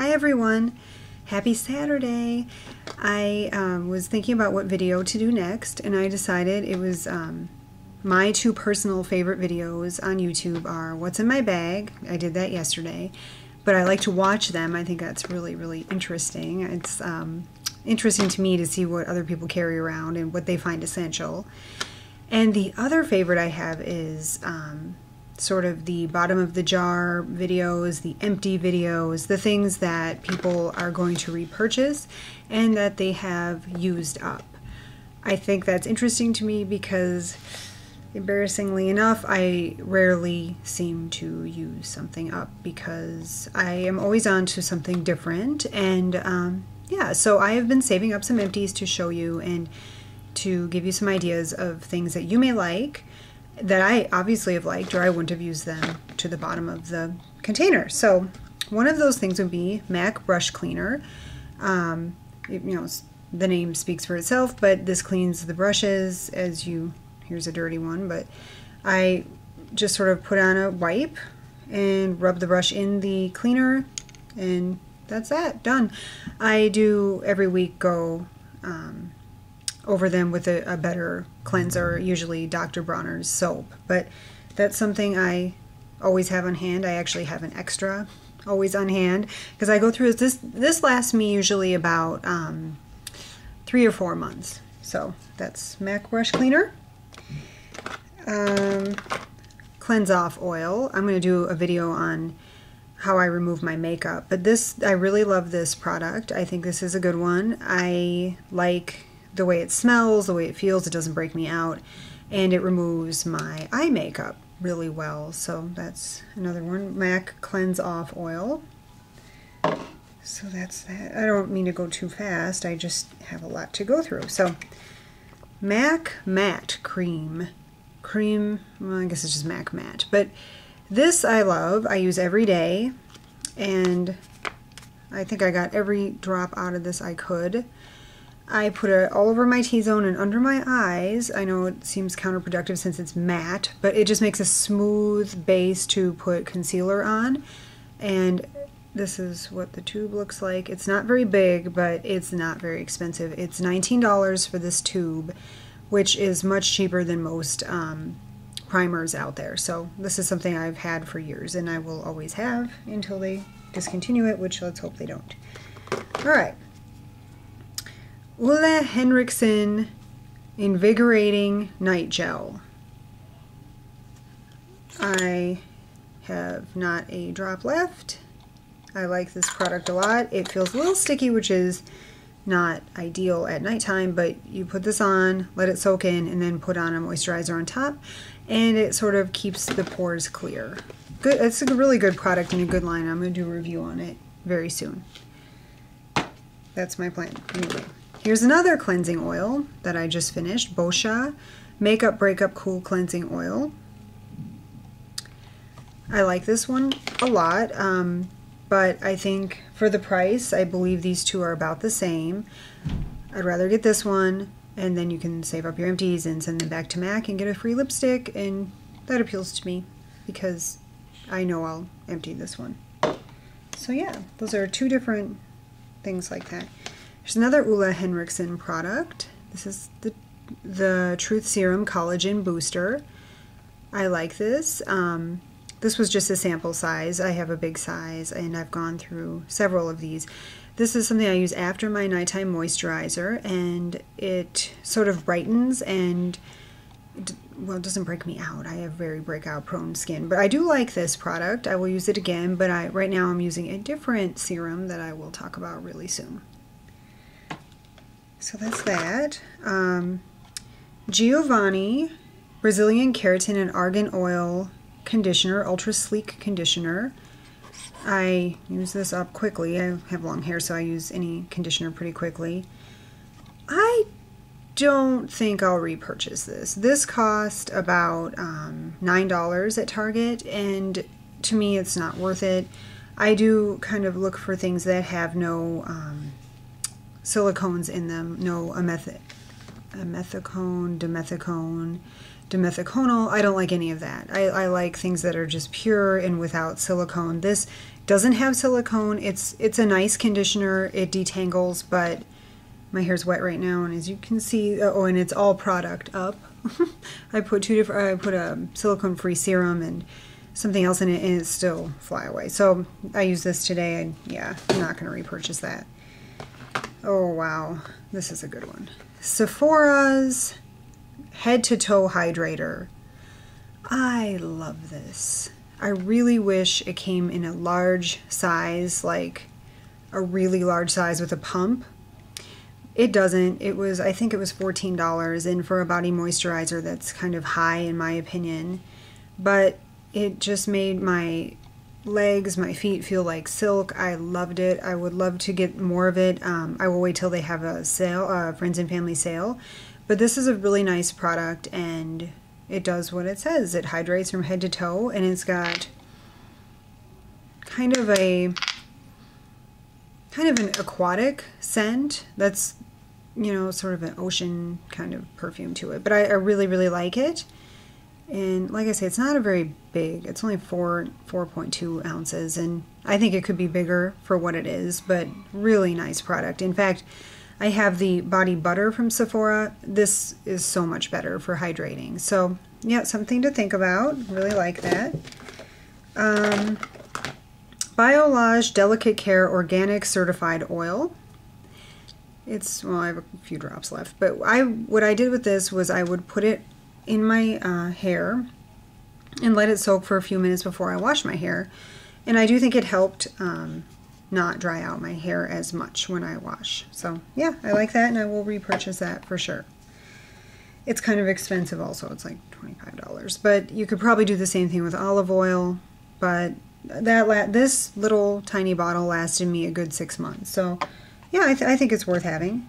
Hi everyone, happy Saturday. I was thinking about what video to do next, and I decided it was my two personal favorite videos on YouTube are What's in My Bag. I did that yesterday, but I like to watch them. I think that's really interesting. It's interesting to me to see what other people carry around and what they find essential. And the other favorite I have is sort of the bottom of the jar videos, the empty videos, the things that people are going to repurchase and that they have used up. I think that's interesting to me because, embarrassingly enough, I rarely seem to use something up because I am always on to something different. And yeah, so I have been saving up some empties to show you and to give you some ideas of things that you may like, that I obviously have liked, or I wouldn't have used them to the bottom of the container. So one of those things would be MAC brush cleaner. You know, the name speaks for itself, but this cleans the brushes as you, here's a dirty one, but I just sort of put on a wipe and rub the brush in the cleaner, and that's that, done. I do every week go over them with a better cleanser, usually Dr. Bronner's soap, but that's something I always have on hand. I actually have an extra always on hand because I go through this lasts me usually about 3 or 4 months. So that's MAC brush cleaner. Cleanse off oil. I'm going to do a video on how I remove my makeup, but this, I really love this product. I think this is a good one. I like the way it smells, the way it feels. It doesn't break me out, and it removes my eye makeup really well. So that's another one, MAC Cleanse Off Oil. So that's that. I don't mean to go too fast, I just have a lot to go through. So MAC Matte Cream, well, I guess it's just MAC Matte, but this I love. I use every day, and I think I got every drop out of this I could. I put it all over my T-zone and under my eyes. I know it seems counterproductive since it's matte, but it just makes a smooth base to put concealer on. And this is what the tube looks like. It's not very big, but it's not very expensive. It's $19 for this tube, which is much cheaper than most primers out there. So this is something I've had for years, and I will always have until they discontinue it, which let's hope they don't. All right. Ole Henriksen Invigorating Night Gel. I have not a drop left. I like this product a lot. It feels a little sticky, which is not ideal at nighttime, but you put this on, let it soak in, and then put on a moisturizer on top, and it sort of keeps the pores clear. Good. It's a really good product and a good line. I'm going to do a review on it very soon. That's my plan. Anyway. Here's another cleansing oil that I just finished, Boscia Makeup Breakup Cool Cleansing Oil. I like this one a lot, but I think for the price, I believe these two are about the same. I'd rather get this one, and then you can save up your empties and send them back to MAC and get a free lipstick, and that appeals to me because I know I'll empty this one. So yeah, those are two different things like that. There's another Ole Henriksen product. This is the Truth Serum Collagen Booster. I like this. This was just a sample size. I have a big size, and I've gone through several of these. This is something I use after my nighttime moisturizer, and it sort of brightens and, well, it doesn't break me out. I have very breakout prone skin, but I do like this product. I will use it again, but right now I'm using a different serum that I will talk about really soon. So that's that. Giovanni Brazilian Keratin and Argan Oil Conditioner, Ultra Sleek Conditioner. I use this up quickly. I have long hair, so I use any conditioner pretty quickly. I don't think I'll repurchase this. This cost about $9 at Target, and to me it's not worth it. I do kind of look for things that have no silicones in them, no dimethicone, dimethiconal. I don't like any of that. I like things that are just pure and without silicone. This doesn't have silicone. It's a nice conditioner. It detangles, but my hair's wet right now, and as you can see, oh, and it's all product up. I put I put a silicone-free serum and something else in it, and it's still flyaway. So I use this today, and yeah, I'm not going to repurchase that. Oh wow, this is a good one. Sephora's Head to Toe Hydrator. I love this. I really wish it came in a large size, like a really large size with a pump. It doesn't. It was, I think it was $14, and for a body moisturizer that's kind of high in my opinion, but it just made my legs, my feet feel like silk. I loved it. I would love to get more of it. I will wait till they have a sale, friends and family sale, but this is a really nice product, and it does what it says. It hydrates from head to toe, and it's got kind of an aquatic scent that's, you know, sort of an ocean kind of perfume to it, but I really, really like it. And like I say, it's not a very big, it's only 4.2 ounces, and I think it could be bigger for what it is, but really nice product. In fact, I have the body butter from Sephora. This is so much better for hydrating. So yeah, something to think about. Really like that. Biolage Delicate Care Organic Certified Oil. It's, well, I have a few drops left, but what I did with this was I would put it in my hair and let it soak for a few minutes before I wash my hair, and I do think it helped not dry out my hair as much when I wash. So yeah, I like that, and I will repurchase that for sure. It's kind of expensive also. It's like $25, but you could probably do the same thing with olive oil, but this little tiny bottle lasted me a good 6 months. So yeah, I think it's worth having.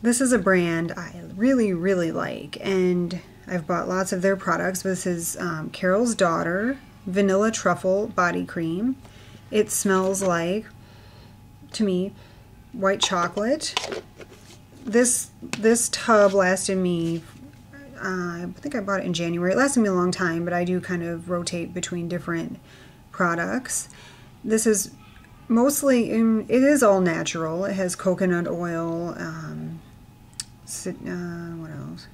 This is a brand I really, really like, and I've bought lots of their products. This is Carol's Daughter Vanilla Truffle Body Cream. It smells like, to me, white chocolate. This tub lasted me, I think I bought it in January. It lasted me a long time, but I do kind of rotate between different products. This is mostly, it is all natural. It has coconut oil, what else?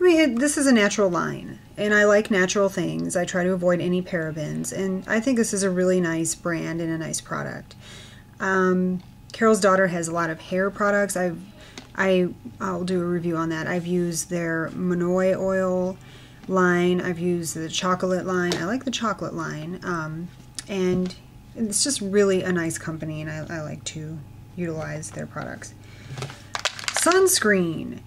I mean, this is a natural line, and I like natural things. I try to avoid any parabens, and I think this is a really nice brand and a nice product. Carol's Daughter has a lot of hair products. I'll do a review on that. I've used their Manoi oil line. I've used the chocolate line. I like the chocolate line, and it's just really a nice company, and I like to utilize their products. Sunscreen.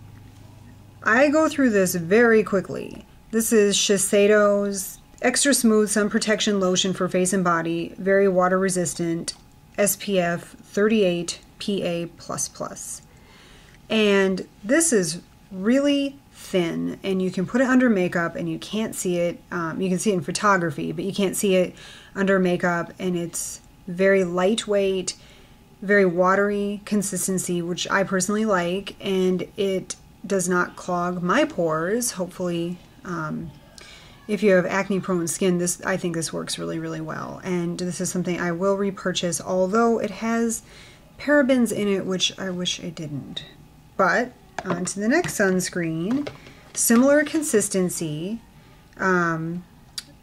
I go through this very quickly. This is Shiseido's Extra Smooth Sun Protection Lotion for Face and Body, very water resistant, SPF 38 PA++. And this is really thin, and you can put it under makeup and you can't see it. You can see it in photography, but you can't see it under makeup, and it's very lightweight, very watery consistency, which I personally like, and it does not clog my pores. Hopefully, if you have acne prone skin, I think this works really, really well, and this is something I will repurchase, although it has parabens in it, which I wish it didn't. But on to the next sunscreen, similar consistency,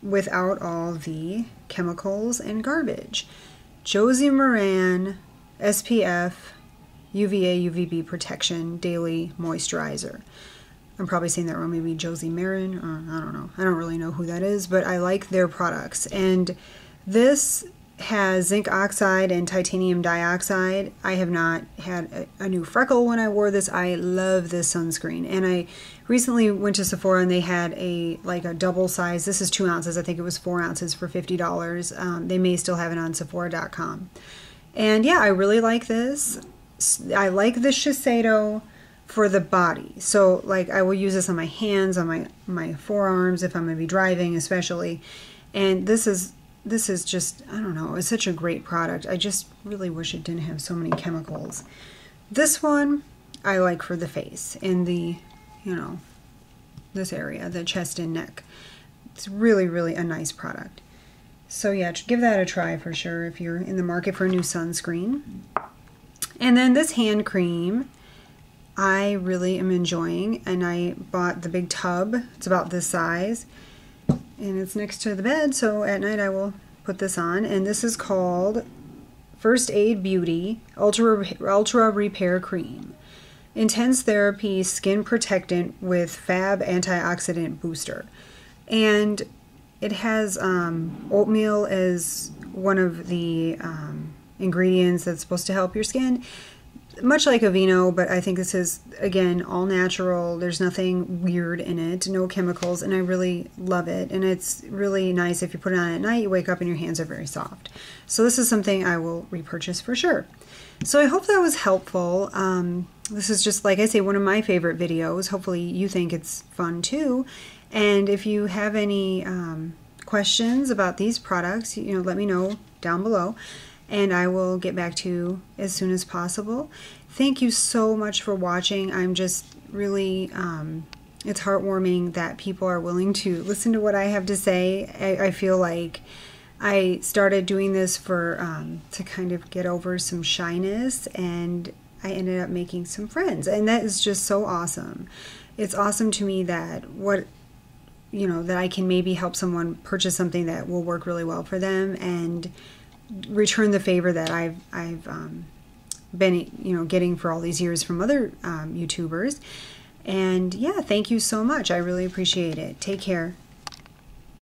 without all the chemicals and garbage. Josie Maran SPF UVA UVB Protection Daily Moisturizer. I'm probably saying that wrong. Maybe Josie Maran, or I don't know. I don't really know who that is, but I like their products. And this has zinc oxide and titanium dioxide. I have not had a new freckle when I wore this. I love this sunscreen, and I recently went to Sephora and they had a double size. This is 2 ounces. I think it was 4 ounces for $50. They may still have it on Sephora.com. And yeah, I really like this. I like the Shiseido for the body. So like I will use this on my hands, on my forearms if I'm going to be driving especially. And this is just, I don't know, it's such a great product. I just really wish it didn't have so many chemicals. This one I like for the face, and the you know, this area, the chest and neck. It's really, really a nice product. So yeah, give that a try for sure if you're in the market for a new sunscreen. And then this hand cream, I really am enjoying, and I bought the big tub. It's about this size, and it's next to the bed, so at night I will put this on. And this is called First Aid Beauty Ultra Repair Cream. Intense Therapy Skin Protectant with Fab Antioxidant Booster. And it has oatmeal as one of the ingredients that's supposed to help your skin. Much like Aveeno, but I think this is, again, all natural. There's nothing weird in it, no chemicals, and I really love it. And it's really nice if you put it on at night, you wake up and your hands are very soft. So this is something I will repurchase for sure. So I hope that was helpful. This is just, like I say, one of my favorite videos. Hopefully you think it's fun too. And if you have any questions about these products, you know, let me know down below, and I will get back to you as soon as possible. Thank you so much for watching. I'm just really, it's heartwarming that people are willing to listen to what I have to say. I feel like I started doing this for to kind of get over some shyness, and I ended up making some friends, and that is just so awesome. It's awesome to me that you know, that I can maybe help someone purchase something that will work really well for them, and return the favor that I've been, you know, getting for all these years from other YouTubers. And yeah, thank you so much. I really appreciate it. Take care.